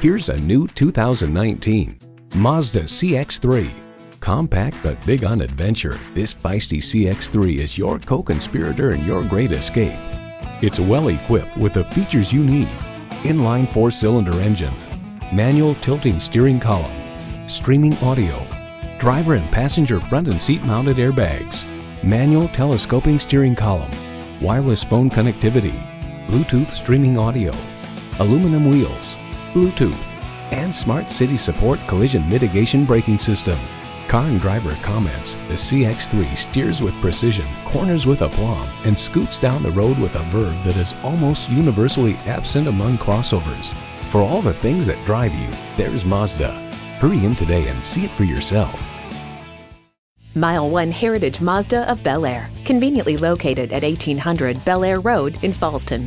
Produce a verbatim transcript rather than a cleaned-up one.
Here's a new two thousand nineteen Mazda C X three. Compact but big on adventure, this feisty C X three is your co-conspirator in your great escape. It's well equipped with the features you need: inline four-cylinder engine, manual tilting steering column, streaming audio, driver and passenger front and seat mounted airbags, manual telescoping steering column, wireless phone connectivity, Bluetooth streaming audio, aluminum wheels, Bluetooth, and Smart City Support Collision Mitigation Braking System. Car and Driver comments, the C X three steers with precision, corners with aplomb, and scoots down the road with a verve that is almost universally absent among crossovers. For all the things that drive you, there's Mazda. Hurry in today and see it for yourself. Mile one Heritage Mazda of Bel Air, conveniently located at eighteen hundred Bel Air Road in Falston.